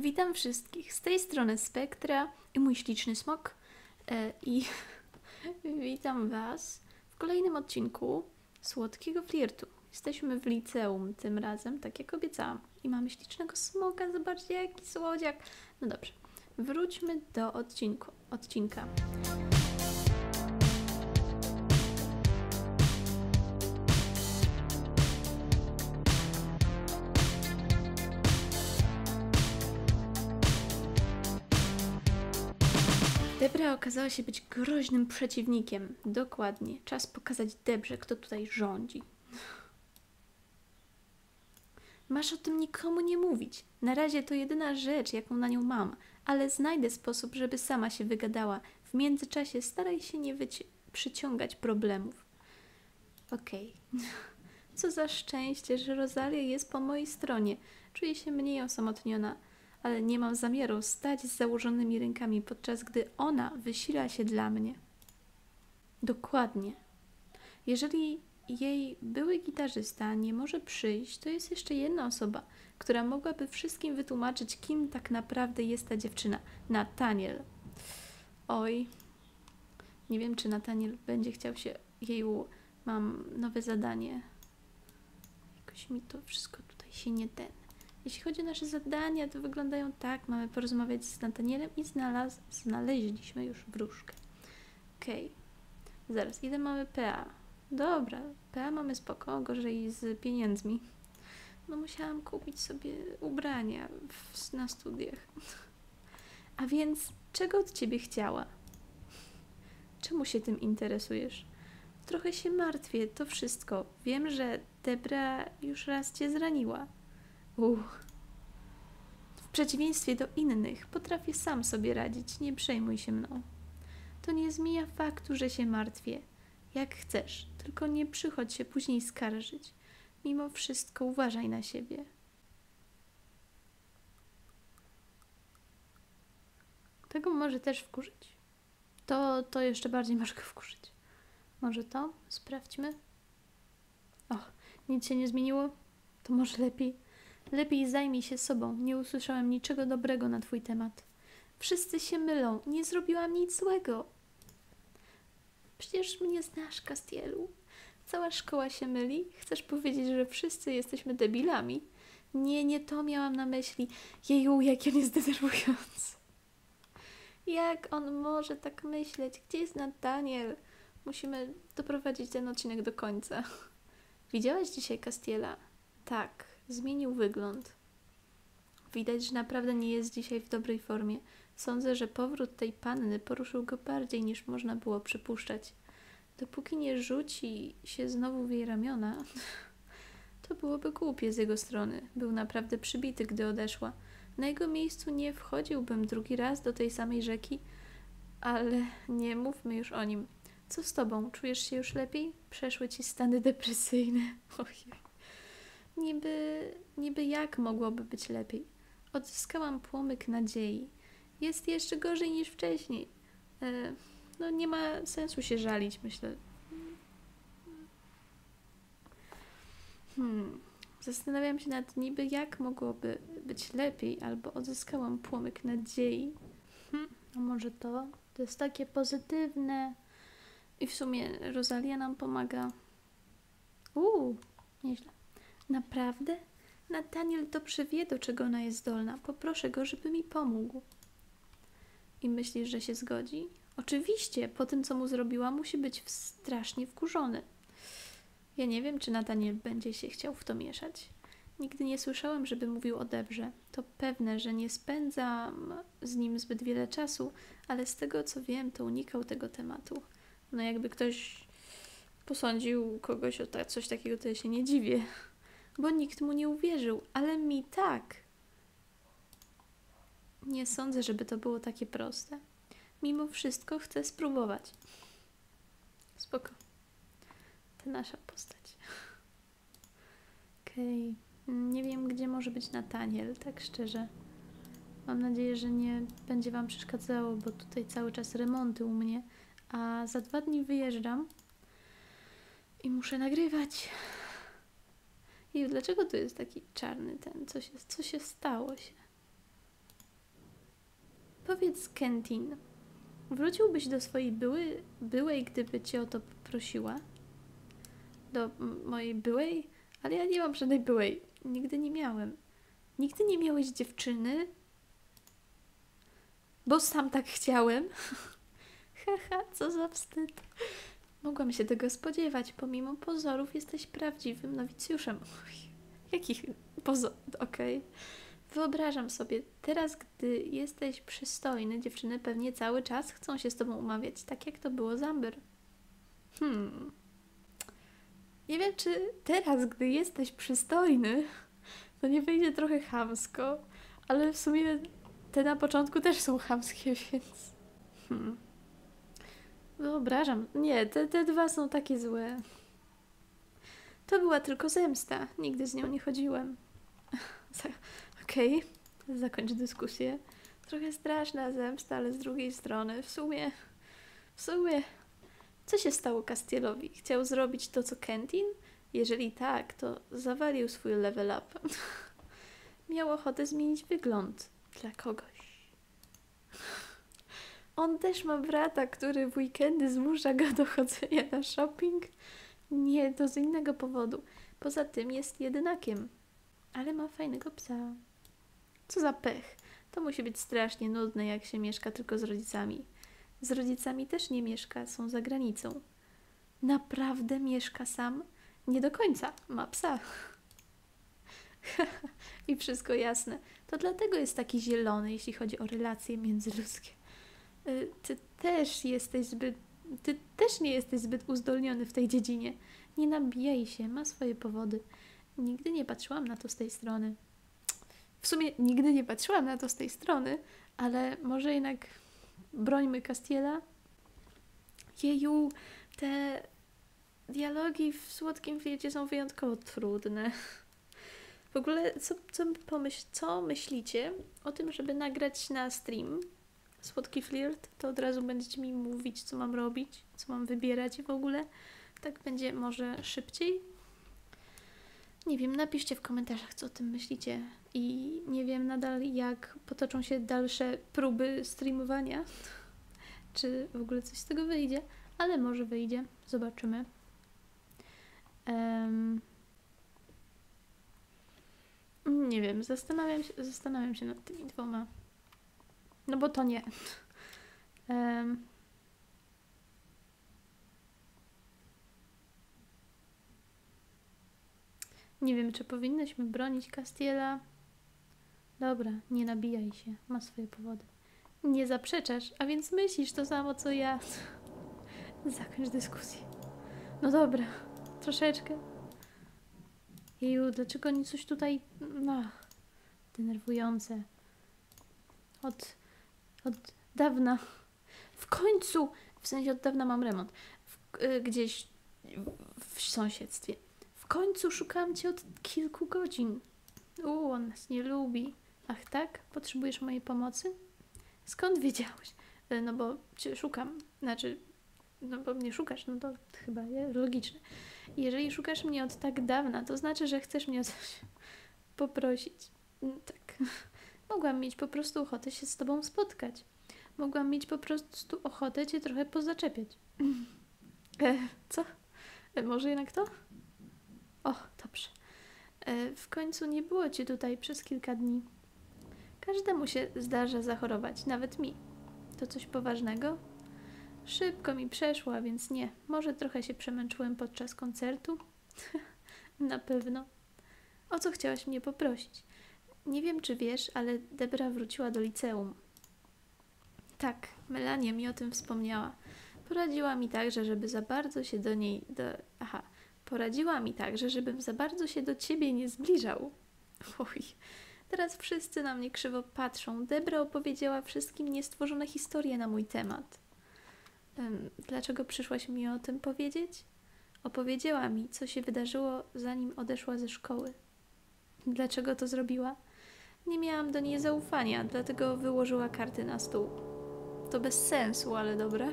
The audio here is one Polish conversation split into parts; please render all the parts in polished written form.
Witam wszystkich, z tej strony Spektra i mój śliczny Smok i witam Was w kolejnym odcinku Słodkiego Flirtu. Jesteśmy w liceum tym razem, tak jak obiecałam, i mamy ślicznego Smoka, zobaczcie jaki słodziak. No dobrze, wróćmy do odcinka. Debra okazała się być groźnym przeciwnikiem. Dokładnie. Czas pokazać Debrze, kto tutaj rządzi. Masz o tym nikomu nie mówić. Na razie to jedyna rzecz, jaką na nią mam. Ale znajdę sposób, żeby sama się wygadała. W międzyczasie staraj się nie przyciągać problemów. Okej. Co za szczęście, że Rozalia jest po mojej stronie. Czuję się mniej osamotniona. Ale nie mam zamiaru stać z założonymi rękami, podczas gdy ona wysila się dla mnie. Dokładnie. Jeżeli jej były gitarzysta nie może przyjść, to jest jeszcze jedna osoba, która mogłaby wszystkim wytłumaczyć, kim tak naprawdę jest ta dziewczyna. Nathaniel. Oj. Nie wiem, czy Nathaniel będzie chciał się jej... Mam nowe zadanie. Jakoś mi to wszystko tutaj się nie ten... Jeśli chodzi o nasze zadania, to wyglądają tak. Mamy porozmawiać z Nathanielem i znaleźliśmy już wróżkę. Okej. Zaraz, ile mamy PA? Dobra, PA mamy spoko, gorzej z pieniędzmi. No musiałam kupić sobie ubrania na studiach. A więc, czego od Ciebie chciała? Czemu się tym interesujesz? Trochę się martwię, to wszystko. Wiem, że Debra już raz Cię zraniła. W przeciwieństwie do innych, potrafię sam sobie radzić, nie przejmuj się mną. To nie zmienia faktu, że się martwię. Jak chcesz, tylko nie przychodź się później skarżyć. Mimo wszystko uważaj na siebie. Tego może też wkurzyć? To jeszcze bardziej może go wkurzyć. Może to? Sprawdźmy. Och, nic się nie zmieniło? To może lepiej... Lepiej zajmij się sobą, nie usłyszałem niczego dobrego na Twój temat. Wszyscy się mylą, nie zrobiłam nic złego. Przecież mnie znasz, Castielu. Cała szkoła się myli? Chcesz powiedzieć, że wszyscy jesteśmy debilami? Nie to miałam na myśli. Jeju, jak on jest denerwujący. Jak on może tak myśleć? Gdzie jest Nathaniel? Musimy doprowadzić ten odcinek do końca. Widziałaś dzisiaj Castiela? Tak. Zmienił wygląd. Widać, że naprawdę nie jest dzisiaj w dobrej formie. Sądzę, że powrót tej panny poruszył go bardziej niż można było przypuszczać. Dopóki nie rzuci się znowu w jej ramiona, to byłoby głupie z jego strony. Był naprawdę przybity, gdy odeszła. Na jego miejscu nie wchodziłbym drugi raz do tej samej rzeki, ale nie mówmy już o nim. Co z tobą? Czujesz się już lepiej? Przeszły ci stany depresyjne. Ojej. Niby jak mogłoby być lepiej? Odzyskałam płomyk nadziei. Jest jeszcze gorzej niż wcześniej. No nie ma sensu się żalić, myślę. Zastanawiam się nad niby jak mogłoby być lepiej, albo odzyskałam płomyk nadziei. A może to? To jest takie pozytywne. I w sumie Rozalia nam pomaga. Nieźle. Naprawdę? Nathaniel dobrze wie, do czego ona jest zdolna. Poproszę go, żeby mi pomógł. I myślisz, że się zgodzi? Oczywiście, po tym, co mu zrobiła, musi być strasznie wkurzony. Ja nie wiem, czy Nathaniel będzie się chciał w to mieszać. Nigdy nie słyszałem, żeby mówił o Debrze. To pewne, że nie spędzam z nim zbyt wiele czasu, ale z tego, co wiem, to unikał tego tematu. No jakby ktoś posądził kogoś o coś takiego, to ja się nie dziwię. Bo nikt mu nie uwierzył, ale mi tak. Nie sądzę, żeby to było takie proste. Mimo wszystko chcę spróbować. Spoko. Ta nasza postać. Okej. Nie wiem, gdzie może być Nathaniel, tak szczerze. Mam nadzieję, że nie będzie Wam przeszkadzało, bo tutaj cały czas remonty u mnie. A za 2 dni wyjeżdżam i muszę nagrywać. I dlaczego tu jest taki czarny ten? Co się stało? Powiedz, Kentin, wróciłbyś do swojej byłej, gdyby cię o to prosiła? Do mojej byłej? Ale ja nie mam żadnej byłej. Nigdy nie miałem. Nigdy nie miałeś dziewczyny? Bo sam tak chciałem. Haha, co za wstyd. Mogłam się tego spodziewać. Pomimo pozorów jesteś prawdziwym nowicjuszem. Uch, jakich pozorów? Okej. Wyobrażam sobie, teraz gdy jesteś przystojny, dziewczyny pewnie cały czas chcą się z tobą umawiać, tak jak to było z Amber. Nie wiem, czy teraz, gdy jesteś przystojny, to nie wyjdzie trochę chamsko, ale w sumie te na początku też są chamskie, więc... Wyobrażam. Nie, te dwa są takie złe. To była tylko zemsta. Nigdy z nią nie chodziłem. Okej, zakończę dyskusję. Trochę straszna zemsta, ale z drugiej strony w sumie... Co się stało Castielowi? Chciał zrobić to, co Kentin? Jeżeli tak, to zawalił swój level up. Miał ochotę zmienić wygląd dla kogoś. On też ma brata, który w weekendy zmusza go do chodzenia na shopping? Nie, to z innego powodu. Poza tym jest jedynakiem. Ale ma fajnego psa. Co za pech. To musi być strasznie nudne, jak się mieszka tylko z rodzicami. Z rodzicami też nie mieszka, są za granicą. Naprawdę mieszka sam? Nie do końca. Ma psa. I wszystko jasne. To dlatego jest taki zielony, jeśli chodzi o relacje międzyludzkie. Ty też nie jesteś zbyt uzdolniony w tej dziedzinie. Nie nabijaj się, ma swoje powody. Nigdy nie patrzyłam na to z tej strony. W sumie nigdy nie patrzyłam na to z tej strony, ale może jednak... Brońmy Castiela. Jeju, te dialogi w Słodkim Flircie są wyjątkowo trudne. W ogóle, co myślicie o tym, żeby nagrać na stream Słodki Flirt? To od razu będziecie mi mówić, co mam robić, co mam wybierać i w ogóle. Tak będzie może szybciej. Nie wiem, napiszcie w komentarzach, co o tym myślicie. I nie wiem nadal, jak potoczą się dalsze próby streamowania. Czy w ogóle coś z tego wyjdzie. Ale może wyjdzie. Zobaczymy. Nie wiem, zastanawiam się nad tymi dwoma. No bo to nie. Nie wiem, czy powinnyśmy bronić Castiela. Dobra, nie nabijaj się. Ma swoje powody. Nie zaprzeczasz, a więc myślisz to samo, co ja. Zakończ dyskusję. No dobra, troszeczkę. Jeju, dlaczego oni coś tutaj... No, denerwujące. Od dawna. W końcu! W sensie od dawna mam remont. Gdzieś w sąsiedztwie. W końcu szukałam cię od kilku godzin. On nas nie lubi. Ach tak? Potrzebujesz mojej pomocy? Skąd wiedziałeś? No bo cię szukam. Znaczy, no bo mnie szukasz, no to chyba nie? Logiczne. Jeżeli szukasz mnie od tak dawna, to znaczy, że chcesz mnie o coś poprosić. No, tak. Mogłam mieć po prostu ochotę się z tobą spotkać. Mogłam mieć po prostu ochotę cię trochę pozaczepiać. Co? Może jednak to? O, dobrze. W końcu nie było cię tutaj przez kilka dni. Każdemu się zdarza zachorować, nawet mi. To coś poważnego? Szybko mi przeszło, a więc nie. Może trochę się przemęczyłem podczas koncertu? Na pewno. O co chciałaś mnie poprosić? Nie wiem, czy wiesz, ale Debra wróciła do liceum. Tak, Melania mi o tym wspomniała. Poradziła mi także, żeby za bardzo się do niej... Poradziła mi także, żebym za bardzo się do ciebie nie zbliżał. Oj, teraz wszyscy na mnie krzywo patrzą. Debra opowiedziała wszystkim niestworzone historie na mój temat. Dlaczego przyszłaś mi o tym powiedzieć? Opowiedziała mi, co się wydarzyło, zanim odeszła ze szkoły. Dlaczego to zrobiła? Nie miałam do niej zaufania, dlatego wyłożyła karty na stół. To bez sensu, ale dobra.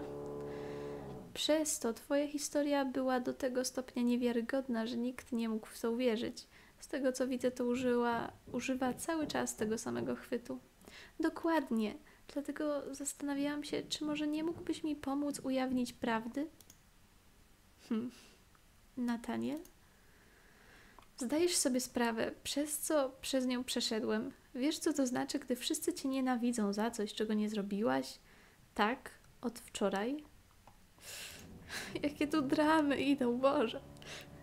Przez to twoja historia była do tego stopnia niewiarygodna, że nikt nie mógł w to uwierzyć. Z tego co widzę, to używa cały czas tego samego chwytu. Dokładnie. Dlatego zastanawiałam się, czy może nie mógłbyś mi pomóc ujawnić prawdy? Nathaniel? Zdajesz sobie sprawę, przez co przez nią przeszedłem. Wiesz, co to znaczy, gdy wszyscy cię nienawidzą za coś, czego nie zrobiłaś? Tak, od wczoraj. Jakie tu dramy idą, Boże.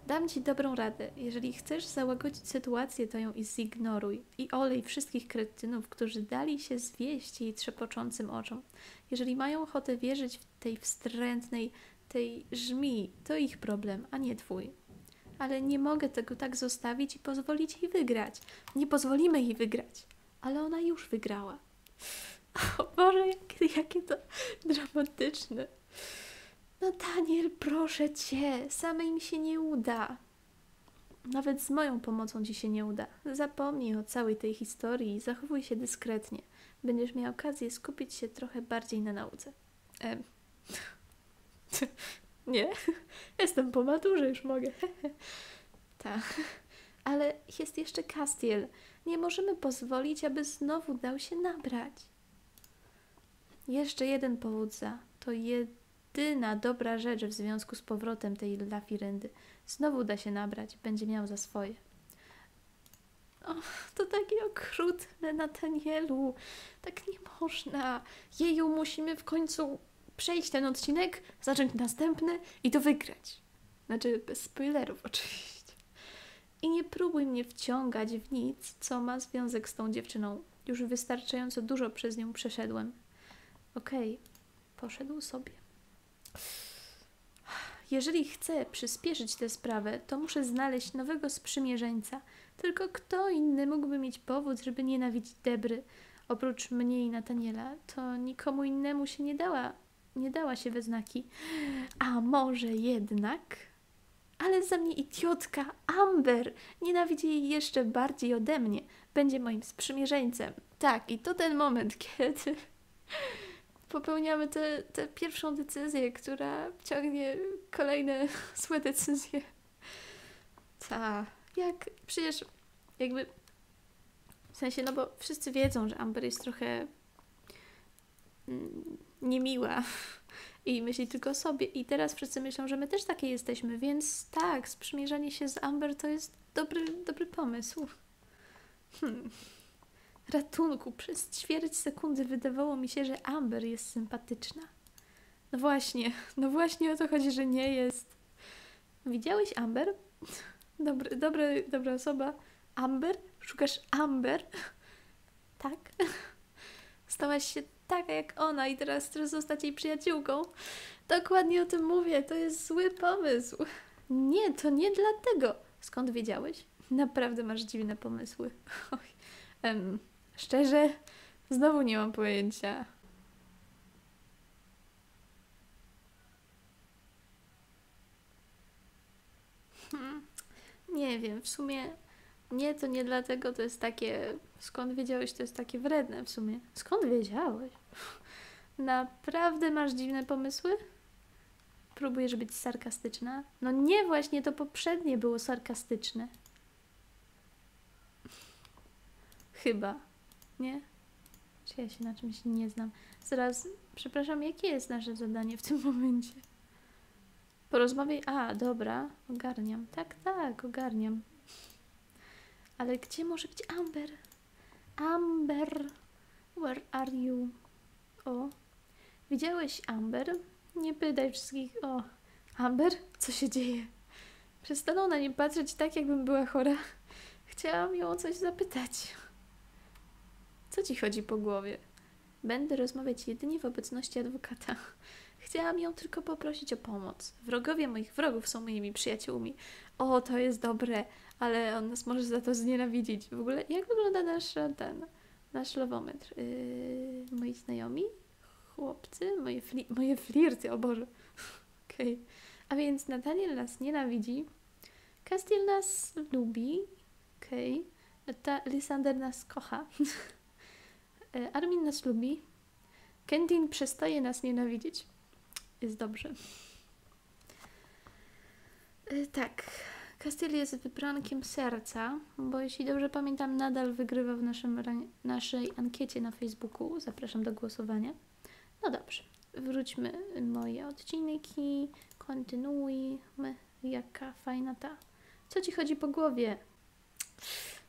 Dam ci dobrą radę. Jeżeli chcesz załagodzić sytuację, to ją i zignoruj. I olej wszystkich kretynów, którzy dali się zwieść jej trzepoczącym oczom. Jeżeli mają ochotę wierzyć w tej wstrętnej, tej żmii, to ich problem, a nie twój. Ale nie mogę tego tak zostawić i pozwolić jej wygrać. Nie pozwolimy jej wygrać. Ale ona już wygrała. O Boże, jakie to dramatyczne. Nathaniel, proszę cię, samej mi się nie uda. Nawet z moją pomocą ci się nie uda. Zapomnij o całej tej historii i zachowuj się dyskretnie. Będziesz miał okazję skupić się trochę bardziej na nauce. Nie, jestem po maturze, już mogę. Tak, ale jest jeszcze Castiel. Nie możemy pozwolić, aby znowu dał się nabrać. Jeszcze jeden powód za. To jedyna dobra rzecz w związku z powrotem tej Lafiryndy. Znowu da się nabrać, będzie miał za swoje. O, to takie okrutne, Nathanielu. Tak nie można. Jeju, musimy w końcu przejść ten odcinek, zacząć następny i to wygrać. Znaczy, bez spoilerów oczywiście. I nie próbuj mnie wciągać w nic, co ma związek z tą dziewczyną. Już wystarczająco dużo przez nią przeszedłem. Okej, poszedł sobie. Jeżeli chcę przyspieszyć tę sprawę, to muszę znaleźć nowego sprzymierzeńca. Tylko kto inny mógłby mieć powód, żeby nienawidzić Debry? Oprócz mnie i Nathaniela, to nikomu innemu się nie dała się we znaki. A może jednak? Ale za mnie idiotka Amber nienawidzi jej jeszcze bardziej ode mnie. Będzie moim sprzymierzeńcem. Tak, i to ten moment, kiedy popełniamy tę pierwszą decyzję, która ciągnie kolejne złe decyzje. Ta, jak przecież jakby w sensie, no bo wszyscy wiedzą, że Amber jest trochę niemiła i myśli tylko o sobie. I teraz wszyscy myślą, że my też takie jesteśmy, więc tak, sprzymierzanie się z Amber to jest dobry pomysł. Ratunku, przez ćwierć sekundy wydawało mi się, że Amber jest sympatyczna. No właśnie o to chodzi, że nie jest. Widziałeś Amber? Dobra osoba. Amber? Szukasz Amber? Tak? Stałaś się taka jak ona i teraz chcesz zostać jej przyjaciółką? Dokładnie o tym mówię, to jest zły pomysł. Nie, to nie dlatego. Skąd wiedziałeś? Naprawdę masz dziwne pomysły. Szczerze, znowu nie mam pojęcia. Nie wiem, w sumie... Nie, to nie dlatego, to jest takie... Skąd wiedziałeś, to jest takie wredne w sumie. Skąd wiedziałeś? Naprawdę masz dziwne pomysły? Próbujesz być sarkastyczna? No nie, właśnie to poprzednie było sarkastyczne. Chyba. Nie? Czy ja się na czymś nie znam? Zaraz, przepraszam, jakie jest nasze zadanie w tym momencie? Porozmawiaj... A, dobra, ogarniam. Tak, ogarniam. Ale gdzie może być Amber? Amber, where are you? O, widziałeś Amber? Nie pytaj wszystkich. O, Amber? Co się dzieje? Przestaną na nie patrzeć tak, jakbym była chora. Chciałam ją o coś zapytać. Co ci chodzi po głowie? Będę rozmawiać jedynie w obecności adwokata. Chciałam ją tylko poprosić o pomoc. Wrogowie moich wrogów są moimi przyjaciółmi. O, to jest dobre, ale on nas może za to znienawidzić. W ogóle, jak wygląda nasz lowometr? Moi znajomi? Chłopcy? Moje flirty, o Boże. Okej. A więc Nathaniel nas nienawidzi. Castiel nas lubi. Okej. Lysander nas kocha. Armin nas lubi. Kentin przestaje nas nienawidzić. Jest dobrze. Tak. Castiel jest wybrankiem serca, bo jeśli dobrze pamiętam, nadal wygrywa w naszej ankiecie na Facebooku. Zapraszam do głosowania. No dobrze, wróćmy moje odcinki, kontynuujmy. Jaka fajna ta. Co ci chodzi po głowie?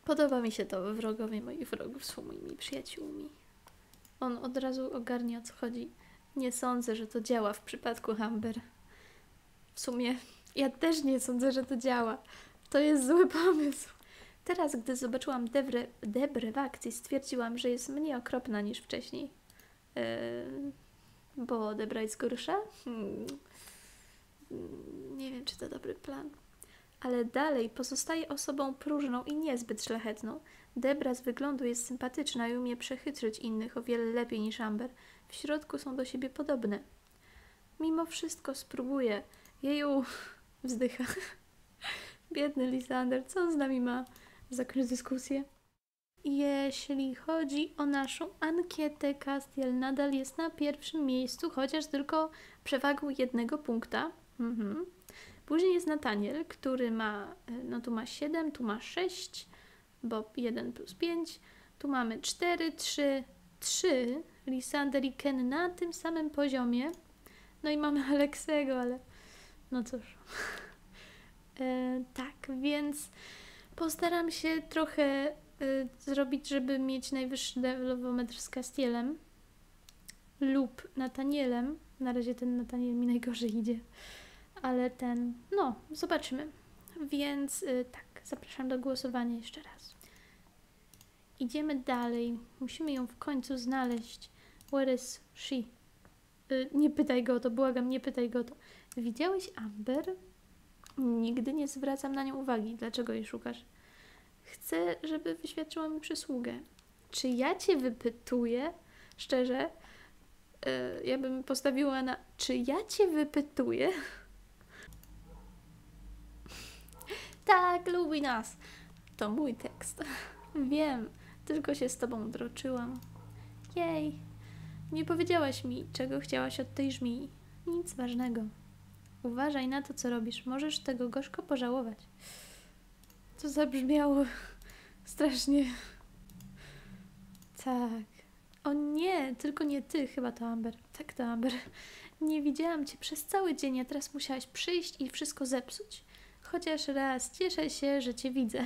Podoba mi się to, wrogowie moich wrogów są moimi przyjaciółmi. On od razu ogarnia, o co chodzi. Nie sądzę, że to działa w przypadku Amber. W sumie ja też nie sądzę, że to działa. To jest zły pomysł. Teraz, gdy zobaczyłam Debrę w akcji, stwierdziłam, że jest mniej okropna niż wcześniej. Bo Debra jest gorsza? Nie wiem, czy to dobry plan. Ale dalej pozostaje osobą próżną i niezbyt szlachetną. Debra z wyglądu jest sympatyczna i umie przechytrzyć innych o wiele lepiej niż Amber. W środku są do siebie podobne. Mimo wszystko spróbuję. Jeju, wzdycha. Biedny Lysander, co on z nami ma? Zakończyć dyskusję. Jeśli chodzi o naszą ankietę, Castiel nadal jest na pierwszym miejscu, chociaż tylko przewagą 1 punkta. Później jest Nathaniel, który ma, no tu ma 7, tu ma 6, bo 1 plus 5. Tu mamy 4, 3, 3. Lysander i Ken na tym samym poziomie. No i mamy Aleksego, ale no cóż. Tak, więc postaram się trochę zrobić, żeby mieć najwyższy levelometr z Castielem lub Nathanielem. Na razie ten Nathaniel mi najgorzej idzie. Ale ten, no, zobaczymy. Więc tak, zapraszam do głosowania jeszcze raz. Idziemy dalej. Musimy ją w końcu znaleźć. Where is she? Nie pytaj go o to, błagam, nie pytaj go o to. Widziałeś Amber? Nigdy nie zwracam na nią uwagi. Dlaczego jej szukasz? Chcę, żeby wyświadczyła mi przysługę. Czy ja cię wypytuję? Szczerze, ja bym postawiła na... Czy ja cię wypytuję? Tak, lubi nas. To mój tekst. Wiem, tylko się z tobą droczyłam. Jej. Nie powiedziałaś mi, czego chciałaś od tej żmii. Nic ważnego. Uważaj na to, co robisz. Możesz tego gorzko pożałować. To zabrzmiało strasznie. Tak. O nie, tylko nie ty. Chyba to Amber. Tak, to Amber. Nie widziałam cię przez cały dzień, a teraz musiałaś przyjść i wszystko zepsuć. Chociaż raz, cieszę się, że cię widzę.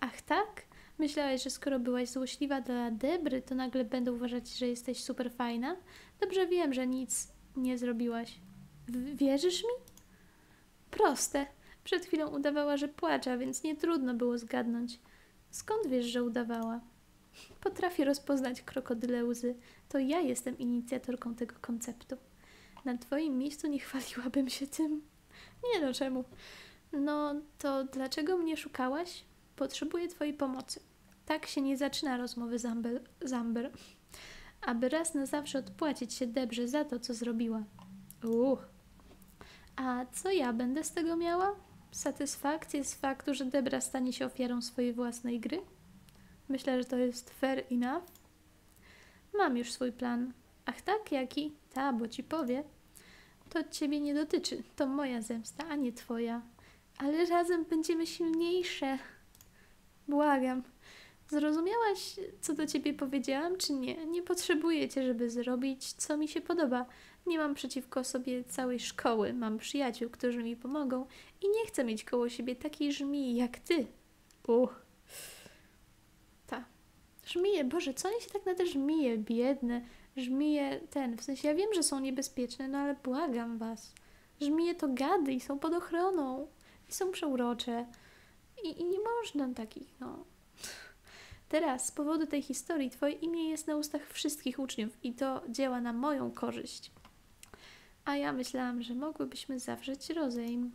Ach tak? Myślałaś, że skoro byłaś złośliwa dla Debry, to nagle będę uważać, że jesteś super fajna? Dobrze wiem, że nic nie zrobiłaś. Wierzysz mi? Proste. Przed chwilą udawała, że płacze, a więc nie trudno było zgadnąć. Skąd wiesz, że udawała? Potrafię rozpoznać krokodyle łzy. To ja jestem inicjatorką tego konceptu. Na twoim miejscu nie chwaliłabym się tym. Nie no, czemu? No, to dlaczego mnie szukałaś? Potrzebuję twojej pomocy. Tak się nie zaczyna rozmowy z Amber. Aby raz na zawsze odpłacić się Debrze za to, co zrobiła. A co ja będę z tego miała? Satysfakcję z faktu, że Debra stanie się ofiarą swojej własnej gry? Myślę, że to jest fair enough. Mam już swój plan. Ach tak, jaki? Ta, bo ci powie. To ciebie nie dotyczy. To moja zemsta, a nie twoja. Ale razem będziemy silniejsze. Błagam. Zrozumiałaś, co do ciebie powiedziałam, czy nie? Nie potrzebuję cię, żeby zrobić, co mi się podoba. Nie mam przeciwko sobie całej szkoły. Mam przyjaciół, którzy mi pomogą i nie chcę mieć koło siebie takiej żmii jak ty. Ta. Żmije, Boże, co oni się tak na te żmije, biedne... Żmije ten, w sensie ja wiem, że są niebezpieczne, no ale błagam was. Żmije to gady i są pod ochroną. I są przeurocze. I nie można takich, no. Teraz, z powodu tej historii, twoje imię jest na ustach wszystkich uczniów i to działa na moją korzyść. A ja myślałam, że mogłybyśmy zawrzeć rozejm.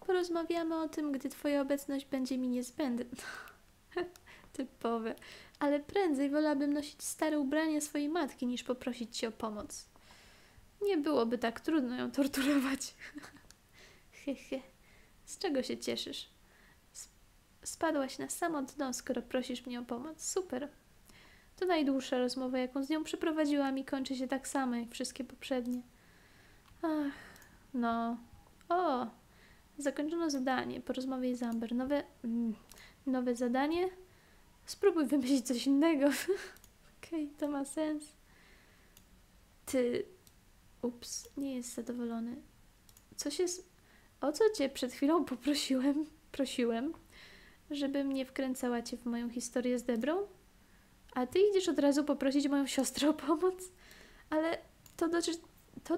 Porozmawiamy o tym, gdy twoja obecność będzie mi niezbędna. Typowe. Ale prędzej wolałabym nosić stare ubrania swojej matki, niż poprosić cię o pomoc. Nie byłoby tak trudno ją torturować. Z czego się cieszysz? Spadłaś na samo dno, skoro prosisz mnie o pomoc. Super. To najdłuższa rozmowa, jaką z nią przeprowadziłam i kończy się tak samo, jak wszystkie poprzednie. Ach, no. O, Zakończono zadanie. Porozmawiaj z Amber. Nowe zadanie? Spróbuj wymyślić coś innego. Okej, to ma sens. Ty... Ups, nie jest zadowolony. O co cię przed chwilą poprosiłem? Prosiłem, żebym nie wkręcała cię w moją historię z Debrą? A ty idziesz od razu poprosić moją siostrę o pomoc? Ale to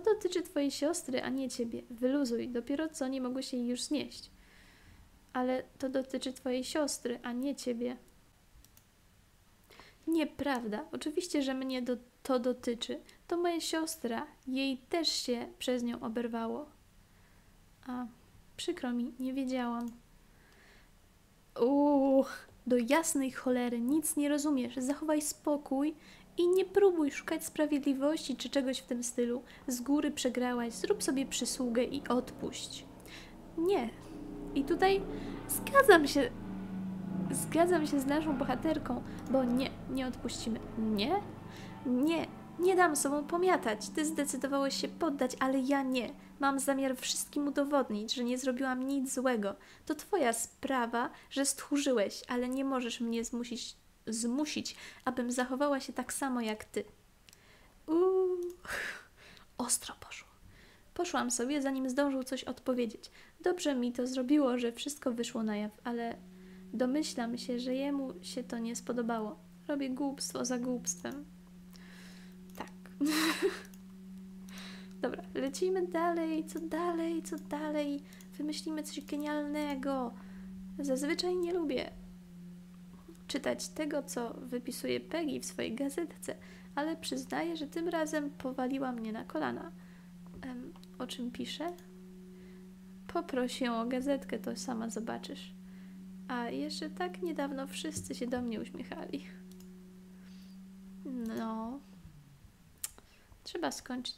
dotyczy twojej siostry, a nie ciebie. Wyluzuj, dopiero co nie mogłeś jej już znieść. Ale to dotyczy twojej siostry, a nie ciebie. Nieprawda. Oczywiście, że mnie to dotyczy. To moja siostra. Jej też się przez nią oberwało. A, przykro mi, nie wiedziałam. Do jasnej cholery, nic nie rozumiesz. Zachowaj spokój i nie próbuj szukać sprawiedliwości czy czegoś w tym stylu. Z góry przegrałaś, zrób sobie przysługę i odpuść. Nie. I tutaj zgadzam się. Zgadzam się z naszą bohaterką, bo nie odpuścimy. Nie dam sobą pomiatać. Ty zdecydowałeś się poddać, ale ja nie. Mam zamiar wszystkim udowodnić, że nie zrobiłam nic złego. To twoja sprawa, że stchórzyłeś, ale nie możesz mnie zmusić, abym zachowała się tak samo jak ty. Ostro poszło. Poszłam sobie, zanim zdążył coś odpowiedzieć. Dobrze mi to zrobiło, że wszystko wyszło na jaw, ale domyślam się, że jemu się to nie spodobało. Robię głupstwo za głupstwem. Tak. Dobra, lecimy dalej, co dalej? Wymyślimy coś genialnego. Zazwyczaj nie lubię czytać tego, co wypisuje Peggy w swojej gazetce, ale przyznaję, że tym razem powaliła mnie na kolana. O czym pisze? Poproś ją o gazetkę, to sama zobaczysz. A jeszcze tak niedawno wszyscy się do mnie uśmiechali. No... Trzeba skończyć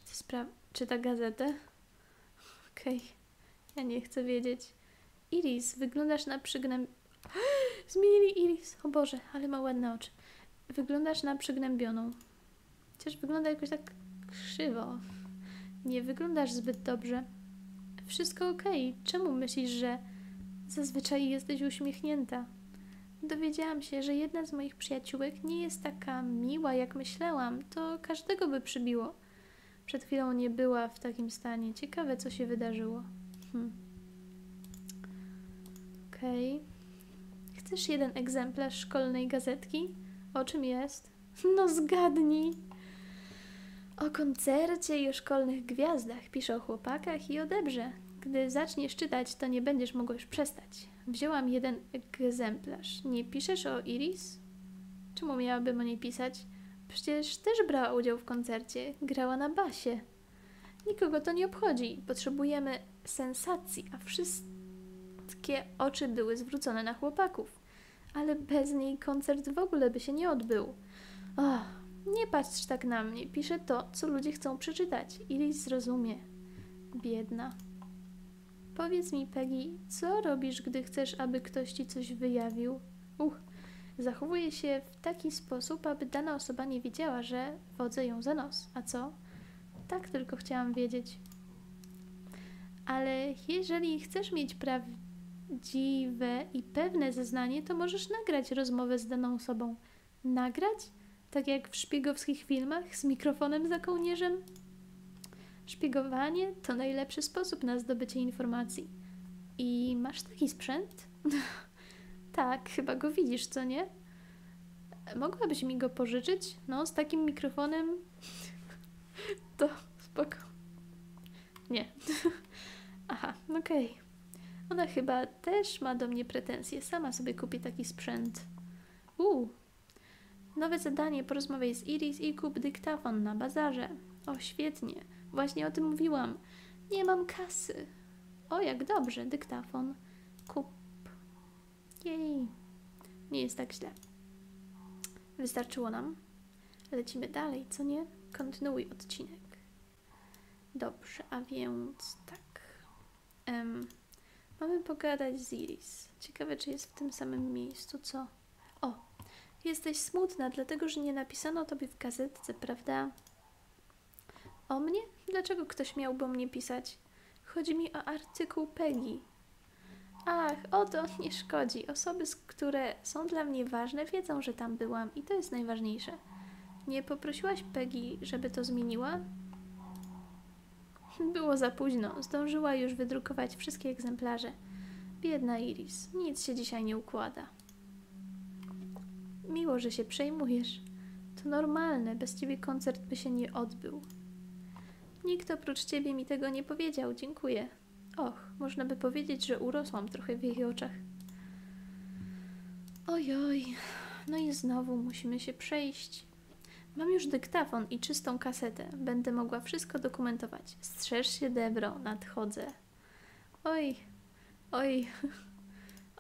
czyta gazetę. Okej. Ja nie chcę wiedzieć. Iris, wyglądasz na przygnębioną... Zmienili Iris. O Boże, ale ma ładne oczy. Wyglądasz na przygnębioną. Chociaż wygląda jakoś tak krzywo. Nie wyglądasz zbyt dobrze. Wszystko okej. Czemu myślisz, że zazwyczaj jesteś uśmiechnięta? Dowiedziałam się, że jedna z moich przyjaciółek nie jest taka miła, jak myślałam. To każdego by przybiło. Przed chwilą nie była w takim stanie. Ciekawe, co się wydarzyło. Okej. Chcesz jeden egzemplarz szkolnej gazetki? O czym jest? No zgadnij! O koncercie i o szkolnych gwiazdach. Pisze o chłopakach i o Debrze. Gdy zaczniesz czytać, to nie będziesz mogła już przestać. Wzięłam jeden egzemplarz. Nie piszesz o Iris? Czemu miałabym o niej pisać? Przecież też brała udział w koncercie. Grała na basie. Nikogo to nie obchodzi. Potrzebujemy sensacji, a wszystkie oczy były zwrócone na chłopaków. Ale bez niej koncert w ogóle by się nie odbył. Nie patrz tak na mnie. Piszę to, co ludzie chcą przeczytać. Iris zrozumie. Biedna. Powiedz mi, Peggy, co robisz, gdy chcesz, aby ktoś ci coś wyjawił? Zachowuję się w taki sposób, aby dana osoba nie wiedziała, że wodzę ją za nos. A co? Tak tylko chciałam wiedzieć. Ale jeżeli chcesz mieć prawdziwe i pewne zeznanie, to możesz nagrać rozmowę z daną osobą. Nagrać? Tak jak w szpiegowskich filmach z mikrofonem za kołnierzem? Szpiegowanie to najlepszy sposób na zdobycie informacji. I masz taki sprzęt? Tak, chyba go widzisz, co nie? Mogłabyś mi go pożyczyć? No, z takim mikrofonem to spoko. Nie. Aha, okej. Ona chyba też ma do mnie pretensje. Sama sobie kupi taki sprzęt. Nowe zadanie. Porozmawiaj z Iris i kup dyktafon na bazarze. O, świetnie. Właśnie o tym mówiłam. Nie mam kasy. O, jak dobrze. Dyktafon. Kup. Jej. Nie jest tak źle. Wystarczyło nam. Lecimy dalej, co nie? Kontynuuj odcinek. Dobrze, a więc tak. Mamy pogadać z Iris. Ciekawe, czy jest w tym samym miejscu, co? O, jesteś smutna, dlatego, że nie napisano o tobie w gazetce, prawda? O mnie? Dlaczego ktoś miałby o mnie pisać? Chodzi mi o artykuł Peggy. Ach, o to nie szkodzi. Osoby, które są dla mnie ważne, wiedzą, że tam byłam i to jest najważniejsze. Nie poprosiłaś Peggy, żeby to zmieniła? Było za późno. Zdążyła już wydrukować wszystkie egzemplarze. Biedna Iris. Nic się dzisiaj nie układa. Miło, że się przejmujesz. To normalne. Bez ciebie koncert by się nie odbył. Nikt oprócz ciebie mi tego nie powiedział. Dziękuję. Och, można by powiedzieć, że urosłam trochę w jej oczach. Ojoj. No i znowu musimy się przejść. Mam już dyktafon i czystą kasetę. Będę mogła wszystko dokumentować. Strzeż się, Debro. Nadchodzę. Oj. Oj.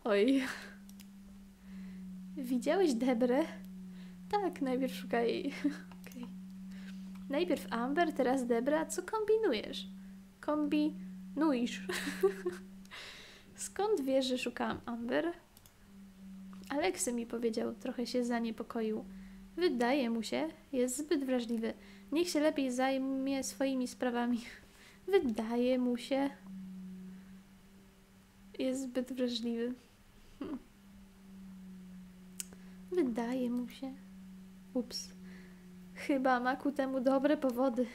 Oj. Widziałeś Debrę? Tak, najpierw szukaj jej. Okay. Najpierw Amber, teraz Debra. Co kombinujesz? Kombinujesz. Skąd wiesz, że szukałam Amber? Aleksy mi powiedział. Trochę się zaniepokoił. Wydaje mu się. Jest zbyt wrażliwy. Niech się lepiej zajmie swoimi sprawami. Wydaje mu się. Jest zbyt wrażliwy. Wydaje mu się. Ups. Chyba ma ku temu dobre powody.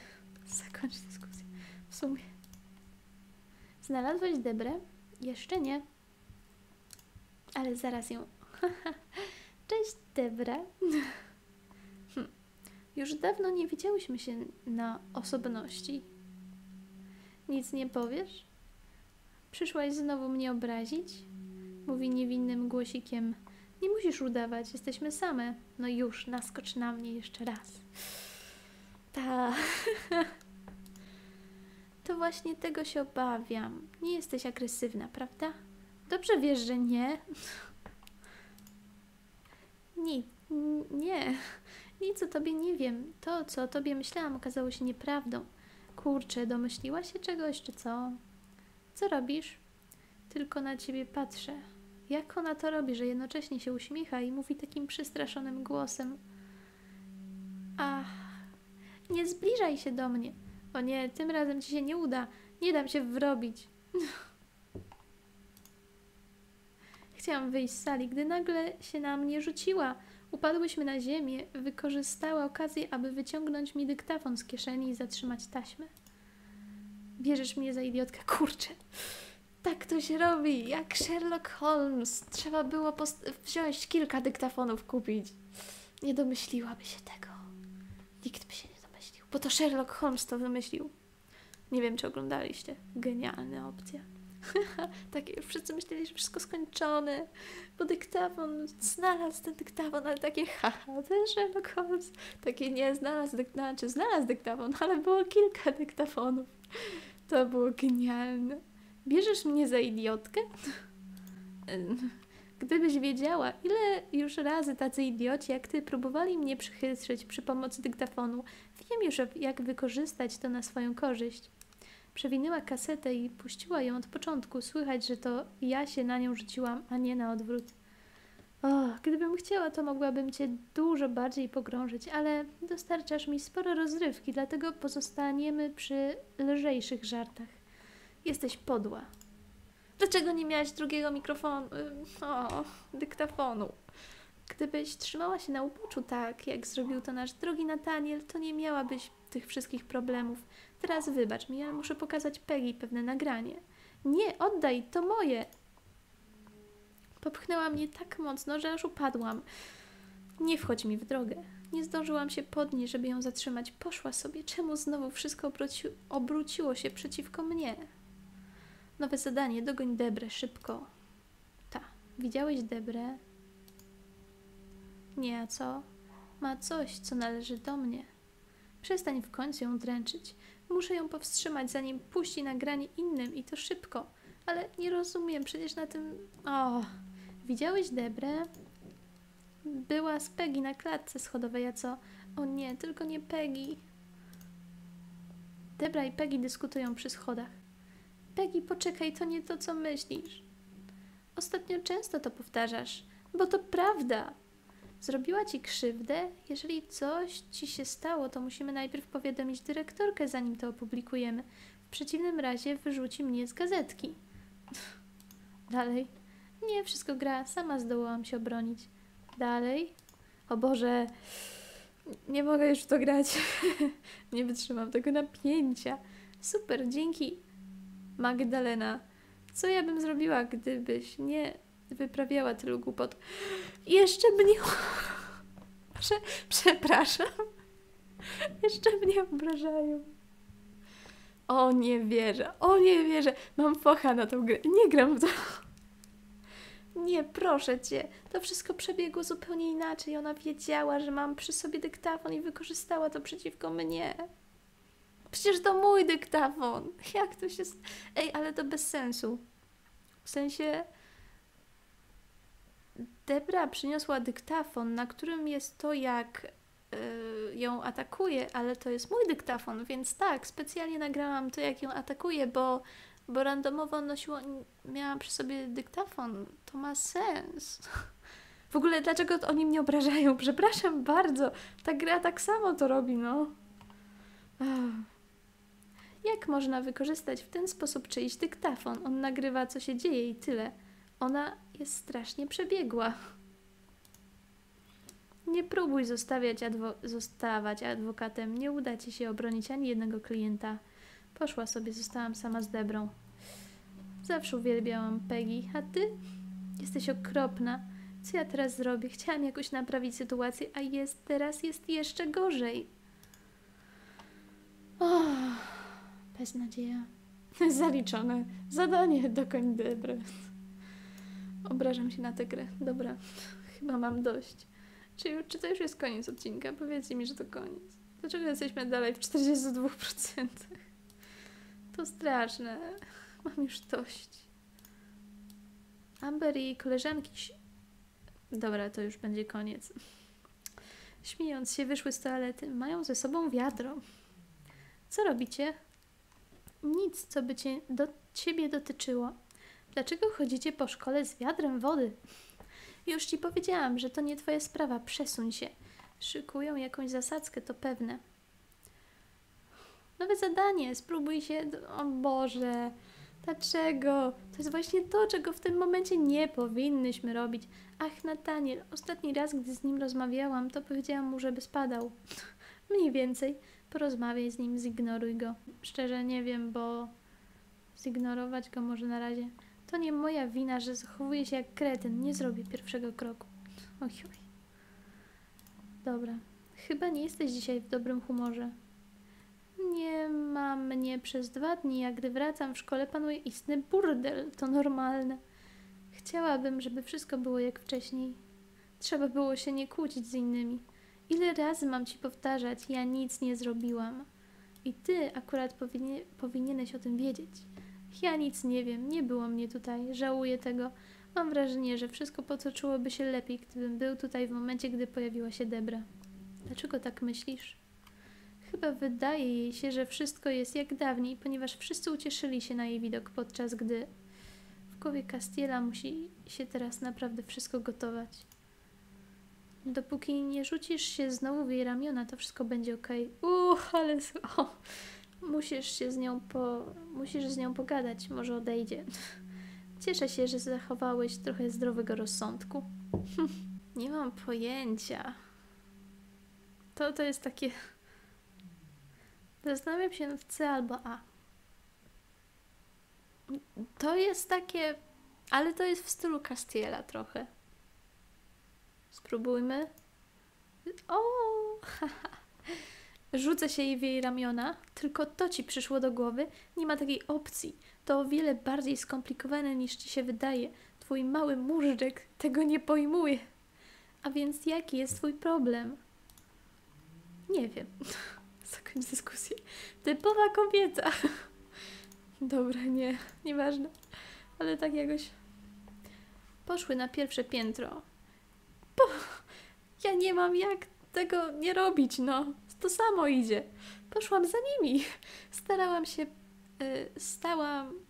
Zakończ dyskusję. W sumie. Znalazłeś Debrę? Jeszcze nie. Ale zaraz ją... Cześć, Debra. Już dawno nie widziałyśmy się na osobności. Nic nie powiesz? Przyszłaś znowu mnie obrazić? Mówi niewinnym głosikiem. Nie musisz udawać, jesteśmy same. No już, naskocz na mnie jeszcze raz. Ta. To właśnie tego się obawiam. Nie jesteś agresywna, prawda? Dobrze wiesz, że nie. Nie. Nic o tobie nie wiem. To, co o tobie myślałam, okazało się nieprawdą. Kurczę, domyśliła się czegoś, czy co? Co robisz? Tylko na ciebie patrzę. Jak ona to robi, że jednocześnie się uśmiecha i mówi takim przestraszonym głosem? Ach, nie zbliżaj się do mnie. O nie, tym razem ci się nie uda. Nie dam się wrobić. Chciałam wyjść z sali, gdy nagle się na mnie rzuciła. Upadłyśmy na ziemię. Wykorzystała okazję, aby wyciągnąć mi dyktafon z kieszeni i zatrzymać taśmę. Bierzesz mnie za idiotkę. Kurczę. Tak to się robi. Jak Sherlock Holmes. Trzeba było wziąć kilka dyktafonów kupić. Nie domyśliłaby się tego. Nikt by się nie domyślił. Bo to Sherlock Holmes to wymyślił. Nie wiem, czy oglądaliście. Genialna opcja. Tak, już wszyscy myśleli, że wszystko skończone, bo dyktafon, znalazł ten dyktafon, ale takie haha, ten Sherlock Holmes, takie nie, znalazł dyktafon, ale było kilka dyktafonów. To było genialne. Bierzesz mnie za idiotkę? Gdybyś wiedziała, ile już razy tacy idioci jak ty próbowali mnie przychytrzyć przy pomocy dyktafonu, wiem już, jak wykorzystać to na swoją korzyść. Przewinęła kasetę i puściła ją od początku. Słychać, że to ja się na nią rzuciłam, a nie na odwrót. O, gdybym chciała, to mogłabym cię dużo bardziej pogrążyć, ale dostarczasz mi sporo rozrywki, dlatego pozostaniemy przy lżejszych żartach. Jesteś podła. Dlaczego nie miałaś drugiego mikrofonu? Dyktafonu. Gdybyś trzymała się na uboczu tak, jak zrobił to nasz drogi Nathaniel, to nie miałabyś tych wszystkich problemów. Teraz wybacz mi, ja muszę pokazać Peggy pewne nagranie. Nie, oddaj, to moje! Popchnęła mnie tak mocno, że aż upadłam. Nie wchodź mi w drogę. Nie zdążyłam się podnieść, żeby ją zatrzymać. Poszła sobie. Czemu znowu wszystko obróciło się przeciwko mnie? Nowe zadanie. Dogoń Debrę, szybko. Ta. Widziałeś Debrę? Nie, a co? Ma coś, co należy do mnie. Przestań w końcu ją dręczyć. Muszę ją powstrzymać, zanim puści nagranie innym i to szybko. Ale nie rozumiem, przecież na tym... O, widziałeś Debrę? Była z Peggy na klatce schodowej, a co? O nie, tylko nie Peggy. Debra i Peggy dyskutują przy schodach. Peggy, poczekaj, to nie to, co myślisz. Ostatnio często to powtarzasz, bo to prawda. Zrobiła ci krzywdę? Jeżeli coś ci się stało, to musimy najpierw powiadomić dyrektorkę, zanim to opublikujemy. W przeciwnym razie wyrzuci mnie z gazetki. Dalej. Nie, wszystko gra. Sama zdołałam się obronić. Dalej. O Boże. Nie mogę już w to grać. Nie wytrzymam tego napięcia. Super, dzięki. Magdalena. Co ja bym zrobiła, gdybyś nie wyprawiała tylu głupot? Jeszcze mnie... Przepraszam. Jeszcze mnie obrażają. O, nie wierzę. O, nie wierzę. Mam focha na tą grę. Nie gram w to. Nie, proszę Cię. To wszystko przebiegło zupełnie inaczej. Ona wiedziała, że mam przy sobie dyktafon i wykorzystała to przeciwko mnie. Przecież to mój dyktafon. Jak to się... Ej, ale to bez sensu. W sensie... Debra przyniosła dyktafon, na którym jest to, jak ją atakuje, ale to jest mój dyktafon, więc tak, specjalnie nagrałam to, jak ją atakuje, bo randomowo nosiło, miałam przy sobie dyktafon. To ma sens. W ogóle dlaczego oni mnie obrażają? Przepraszam bardzo. Ta gra tak samo to robi, no. Jak można wykorzystać w ten sposób czyjś dyktafon? On nagrywa, co się dzieje i tyle. Ona jest strasznie przebiegła. Nie próbuj zostawać adwokatem. Nie uda Ci się obronić ani jednego klienta. Poszła sobie, zostałam sama z Debrą. Zawsze uwielbiałam Peggy, a Ty? Jesteś okropna. Co ja teraz zrobię? Chciałam jakoś naprawić sytuację, a teraz jest jeszcze gorzej. O, beznadzieja. Zaliczone. Zadanie dokoń Debry. Obrażam się na tę grę. Dobra, chyba mam dość. Czy to już jest koniec odcinka? Powiedzcie mi, że to koniec. Dlaczego jesteśmy dalej w 42%? To straszne. Mam już dość. Amber i koleżanki... Dobra, to już będzie koniec. Śmiejąc się, wyszły z toalety. Mają ze sobą wiadro. Co robicie? Nic, co by ciebie dotyczyło. Dlaczego chodzicie po szkole z wiadrem wody? Już Ci powiedziałam, że to nie Twoja sprawa. Przesuń się. Szykują jakąś zasadzkę, to pewne. Nowe zadanie. Spróbuj się... O Boże. Dlaczego? To jest właśnie to, czego w tym momencie nie powinnyśmy robić. Ach, Nathaniel. Ostatni raz, gdy z nim rozmawiałam, to powiedziałam mu, żeby spadał. Mniej więcej. Porozmawiaj z nim, zignoruj go. Szczerze nie wiem, bo... Zignorować go może na razie... To nie moja wina, że zachowuję się jak kretyn. Nie zrobię pierwszego kroku. Oj, oj. Dobra. Chyba nie jesteś dzisiaj w dobrym humorze. Nie ma mnie przez 2 dni, a gdy wracam w szkole panuje istny burdel. To normalne. Chciałabym, żeby wszystko było jak wcześniej. Trzeba było się nie kłócić z innymi. Ile razy mam Ci powtarzać? Ja nic nie zrobiłam. I Ty akurat powinieneś o tym wiedzieć. Ja nic nie wiem, nie było mnie tutaj, żałuję tego. Mam wrażenie, że wszystko potoczyłoby się lepiej, gdybym był tutaj w momencie, gdy pojawiła się Debra. Dlaczego tak myślisz? Chyba wydaje jej się, że wszystko jest jak dawniej, ponieważ wszyscy ucieszyli się na jej widok, podczas gdy w głowie Castiela musi się teraz naprawdę wszystko gotować. Dopóki nie rzucisz się znowu w jej ramiona, to wszystko będzie okej. Ale... O. Musisz z nią pogadać, może odejdzie. Cieszę się, że zachowałeś trochę zdrowego rozsądku. Nie mam pojęcia. To jest takie... Zastanawiam się w C albo A. To jest takie... Ale to jest w stylu Castiela trochę. Spróbujmy. O! Rzucę się jej w jej ramiona, tylko to Ci przyszło do głowy. Nie ma takiej opcji. To o wiele bardziej skomplikowane niż Ci się wydaje. Twój mały móżdżek tego nie pojmuje. A więc jaki jest Twój problem? Nie wiem. Zakończ dyskusję. Typowa kobieta. Dobra, nie. Nieważne. Ale tak jakoś... Poszły na pierwsze piętro. Ja nie mam jak tego nie robić, no. To samo idzie. Poszłam za nimi.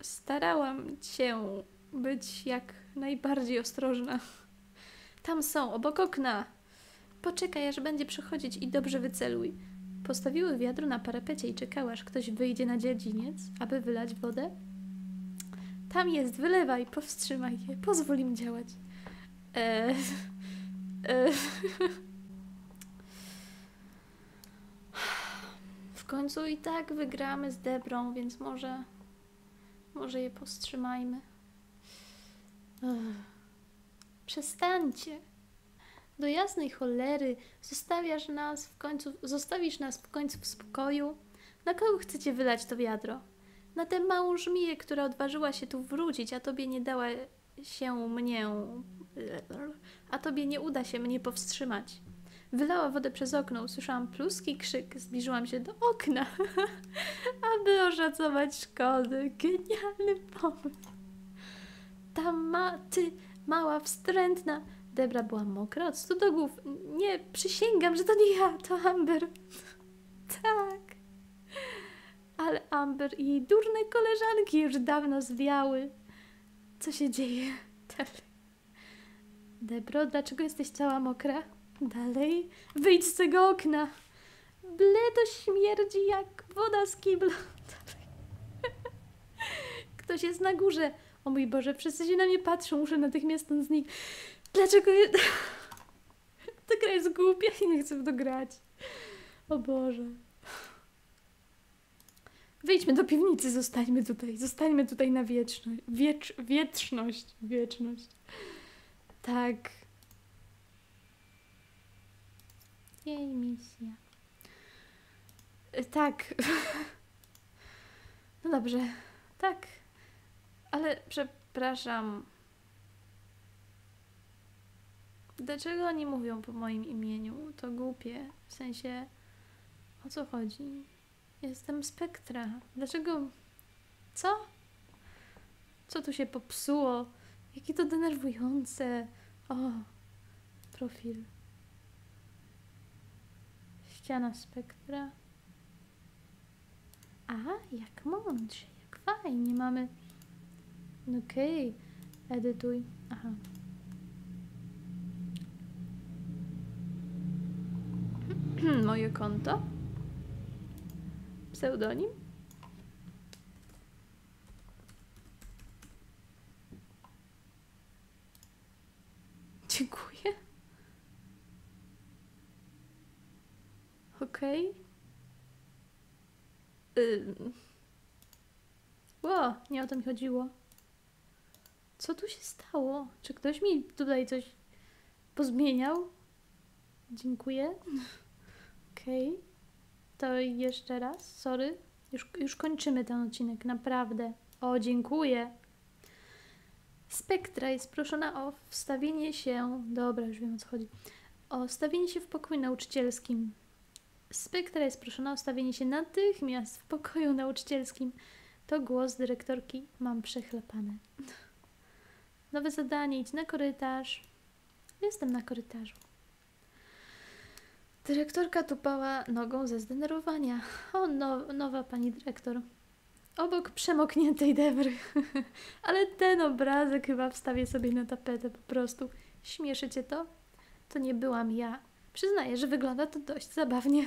Starałam się być jak najbardziej ostrożna. Tam są, obok okna. Poczekaj, aż będzie przechodzić i dobrze wyceluj. Postawiły wiadro na parapecie i czekała, aż ktoś wyjdzie na dziedziniec, aby wylać wodę. Tam jest, wylewaj, powstrzymaj je, pozwól im działać. W końcu i tak wygramy z Debrą, więc może je powstrzymajmy. Przestańcie! Do jasnej cholery, zostawisz nas w końcu w spokoju. Na kogo chcecie wylać to wiadro? Na tę małą żmiję, która odważyła się tu wrócić, a tobie nie dała się mnie... A tobie nie uda się mnie powstrzymać. Wylała wodę przez okno, usłyszałam plusk i krzyk. Zbliżyłam się do okna, aby oszacować szkody. Genialny pomysł. Ta mała, wstrętna... Debra była mokra od stóp do głów. Nie, przysięgam, że to nie ja, to Amber. Tak. Ale Amber i jej durne koleżanki już dawno zwiały. Co się dzieje? Debro, dlaczego jesteś cała mokra? Dalej. Wyjdź z tego okna. Bledo śmierdzi jak woda z kibla. Dalej. Ktoś jest na górze. O mój Boże, wszyscy się na mnie patrzą. Muszę natychmiast zniknąć. Dlaczego jest... Ta gra jest głupia i nie chcę w to grać. O Boże. Wyjdźmy do piwnicy, zostańmy tutaj na wieczność. Wieczność. Tak. Jej misja. Tak. No dobrze, tak. Ale przepraszam. Dlaczego oni mówią po moim imieniu? To głupie. W sensie, o co chodzi? Jestem Spektra. Dlaczego? Co? Co tu się popsuło? Jakie to denerwujące. O, profil. Ściana Spektra. A, jak mądrze, jak fajnie mamy. Okej, edytuj. Aha. Moje konto? Pseudonim? Dziękuję. Okej. Wow, nie o to mi chodziło. Co tu się stało? Czy ktoś mi tutaj coś pozmieniał? Dziękuję. Okej, to jeszcze raz, sorry, już kończymy ten odcinek, naprawdę. O, dziękuję. Spektra jest proszona o wstawienie się, dobra, już wiem o co chodzi, o wstawienie się w pokoju nauczycielskim. Spektra jest proszona o wstawienie się natychmiast w pokoju nauczycielskim. To głos dyrektorki, mam przechlapane. Nowe zadanie, idź na korytarz. Jestem na korytarzu. Dyrektorka tupała nogą ze zdenerwowania. O, nowa pani dyrektor. Obok przemokniętej Debry. Ale ten obrazek chyba wstawię sobie na tapetę po prostu. Śmieszy cię to? To nie byłam ja. Przyznaję, że wygląda to dość zabawnie.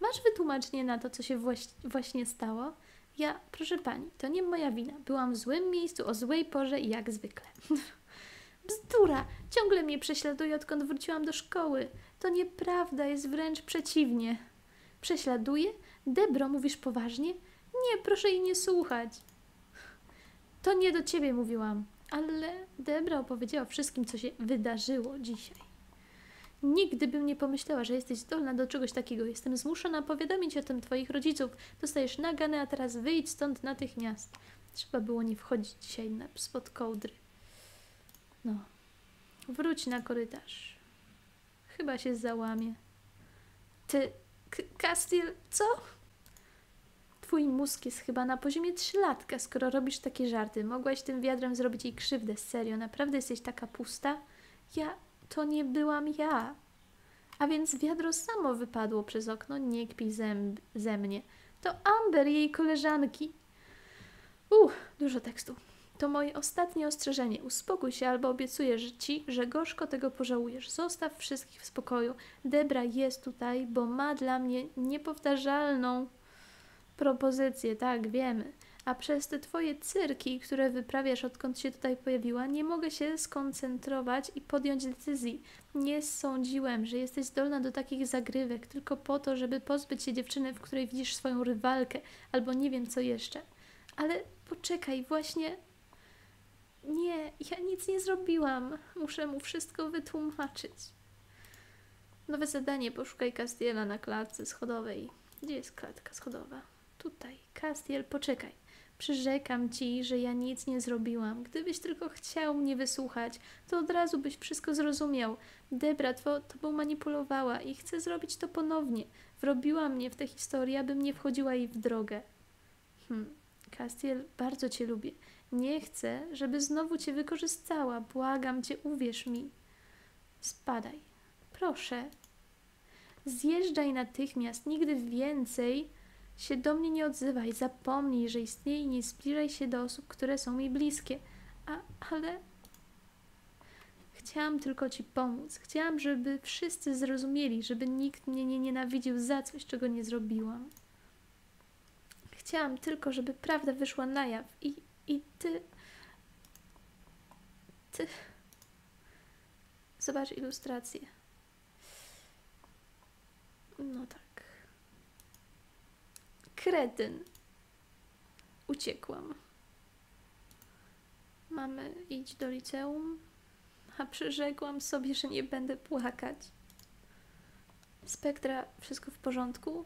Masz wytłumaczenie na to, co się właśnie stało? Ja, proszę pani, to nie moja wina. Byłam w złym miejscu, o złej porze i jak zwykle. Bzdura! Ciągle mnie prześladuje, odkąd wróciłam do szkoły. To nieprawda, jest wręcz przeciwnie. Prześladuje? Debro, mówisz poważnie? Nie, proszę jej nie słuchać. To nie do ciebie mówiłam, ale Debra opowiedziała wszystkim, co się wydarzyło dzisiaj. Nigdy bym nie pomyślała, że jesteś zdolna do czegoś takiego. Jestem zmuszona powiadomić o tym twoich rodziców. Dostajesz nagany, a teraz wyjdź stąd natychmiast. Trzeba było nie wchodzić dzisiaj spod kołdry. No, wróć na korytarz. Chyba się załamie. Ty, Castiel, co? Twój mózg jest chyba na poziomie 3-latka, skoro robisz takie żarty. Mogłaś tym wiadrem zrobić jej krzywdę, serio. Naprawdę jesteś taka pusta? Ja, to nie byłam ja. A więc wiadro samo wypadło przez okno, nie kpij ze mnie. To Amber, jej koleżanki. Dużo tekstu. To moje ostatnie ostrzeżenie. Uspokój się, albo obiecuję ci, że gorzko tego pożałujesz. Zostaw wszystkich w spokoju. Debra jest tutaj, bo ma dla mnie niepowtarzalną propozycję. Tak, wiemy. A przez te twoje cyrki, które wyprawiasz, odkąd się tutaj pojawiła, nie mogę się skoncentrować i podjąć decyzji. Nie sądziłem, że jesteś zdolna do takich zagrywek tylko po to, żeby pozbyć się dziewczyny, w której widzisz swoją rywalkę, albo nie wiem co jeszcze. Ale poczekaj, właśnie... Nie, ja nic nie zrobiłam. Muszę mu wszystko wytłumaczyć. Nowe zadanie, poszukaj Castiela na klatce schodowej. Gdzie jest klatka schodowa? Tutaj. Castiel, poczekaj. Przyrzekam ci, że ja nic nie zrobiłam. Gdybyś tylko chciał mnie wysłuchać, to od razu byś wszystko zrozumiał. Debra tobą manipulowała i chce zrobić to ponownie. Wrobiła mnie w tę historię, abym nie wchodziła jej w drogę. Castiel, bardzo cię lubię. Nie chcę, żeby znowu cię wykorzystała. Błagam cię, uwierz mi. Spadaj. Proszę. Zjeżdżaj natychmiast. Nigdy więcej się do mnie nie odzywaj. Zapomnij, że istnieje i nie zbliżaj się do osób, które są mi bliskie. Ale... Chciałam tylko ci pomóc. Chciałam, żeby wszyscy zrozumieli, żeby nikt mnie nie nienawidził za coś, czego nie zrobiłam. Chciałam tylko, żeby prawda wyszła na jaw i ty... Zobacz ilustrację. No tak. Kretyn. Uciekłam. Mamy iść do liceum. A przyrzekłam sobie, że nie będę płakać. Spektra, wszystko w porządku?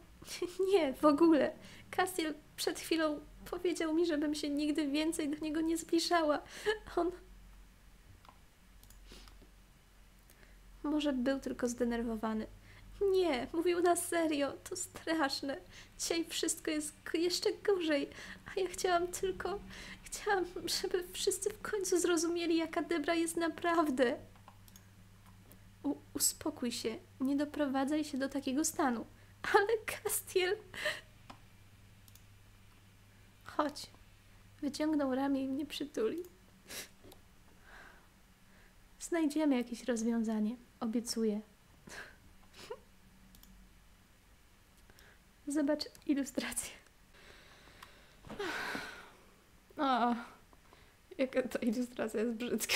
Nie, w ogóle. Castiel przed chwilą powiedział mi, żebym się nigdy więcej do niego nie zbliżała. On... Może był tylko zdenerwowany. Nie, mówił na serio. To straszne. Dzisiaj wszystko jest jeszcze gorzej. A ja chciałam, żeby wszyscy w końcu zrozumieli, jaka Debra jest naprawdę. Uspokój się. Nie doprowadzaj się do takiego stanu. Ale Castiel... Chodź. Wyciągnął ramię i mnie przytulił. Znajdziemy jakieś rozwiązanie. Obiecuję. Zobacz ilustrację. O, jaka ta ilustracja jest brzydka.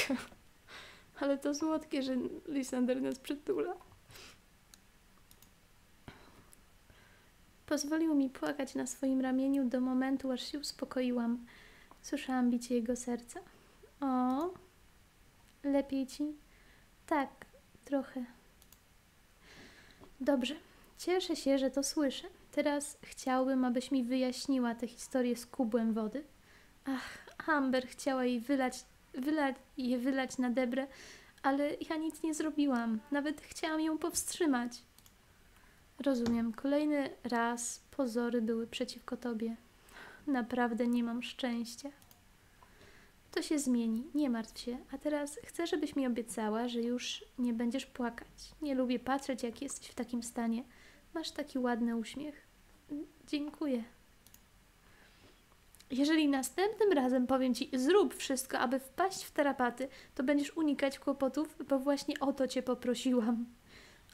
Ale to słodkie, że Lysander nas przytula. Pozwolił mi płakać na swoim ramieniu do momentu, aż się uspokoiłam. Słyszałam bicie jego serca. O, lepiej ci? Tak, trochę. Dobrze, cieszę się, że to słyszę. Teraz chciałbym, abyś mi wyjaśniła tę historię z kubłem wody. Ach, Amber chciała jej wylać na Debrę, ale ja nic nie zrobiłam. Nawet chciałam ją powstrzymać. Rozumiem. Kolejny raz pozory były przeciwko tobie. Naprawdę nie mam szczęścia. To się zmieni. Nie martw się. A teraz chcę, żebyś mi obiecała, że już nie będziesz płakać. Nie lubię patrzeć, jak jesteś w takim stanie. Masz taki ładny uśmiech. Dziękuję. Jeżeli następnym razem powiem ci, zrób wszystko, aby wpaść w tarapaty, to będziesz unikać kłopotów, bo właśnie o to cię poprosiłam.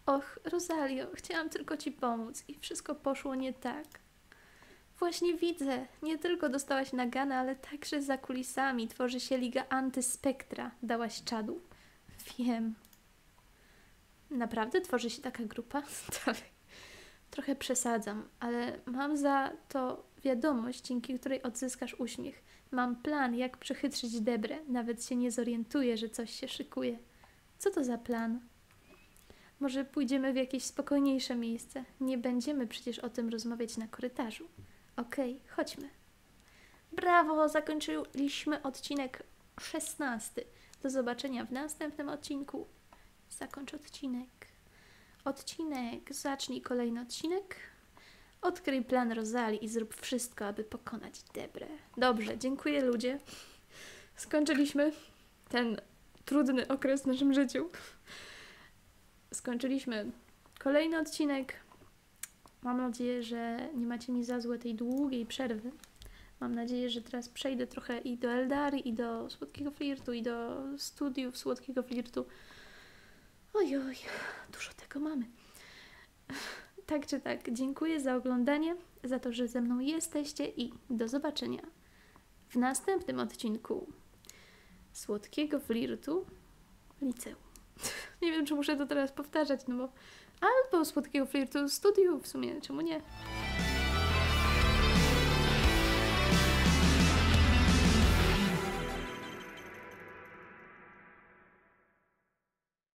Och, Rozalio, chciałam tylko ci pomóc i wszystko poszło nie tak. Właśnie widzę, nie tylko dostałaś nagana, ale także za kulisami tworzy się liga antyspektra. Dałaś czadu. Wiem. Naprawdę tworzy się taka grupa? Dalej. Trochę przesadzam, ale mam za to wiadomość, dzięki której odzyskasz uśmiech. Mam plan, jak przechytrzyć Debrę. Nawet się nie zorientuję, że coś się szykuje. Co to za plan? Może pójdziemy w jakieś spokojniejsze miejsce. Nie będziemy przecież o tym rozmawiać na korytarzu. Okej, chodźmy. Brawo, zakończyliśmy odcinek 16. Do zobaczenia w następnym odcinku. Zakończ odcinek. Zacznij kolejny odcinek. Odkryj plan Rozalii i zrób wszystko, aby pokonać Debrę. Dobrze, dziękuję ludzie. Skończyliśmy ten trudny okres w naszym życiu. Skończyliśmy kolejny odcinek. Mam nadzieję, że nie macie mi za złe tej długiej przerwy. Mam nadzieję, że teraz przejdę trochę i do Eldarii, i do Słodkiego Flirtu, i do studiów Słodkiego Flirtu. Ojoj, dużo tego mamy. Tak czy tak, dziękuję za oglądanie, za to, że ze mną jesteście i do zobaczenia. w następnym odcinku Słodkiego Flirtu w liceum. Nie wiem, czy muszę to teraz powtarzać, no bo albo Słodkiego Flirtu w studiu, w sumie, czemu nie?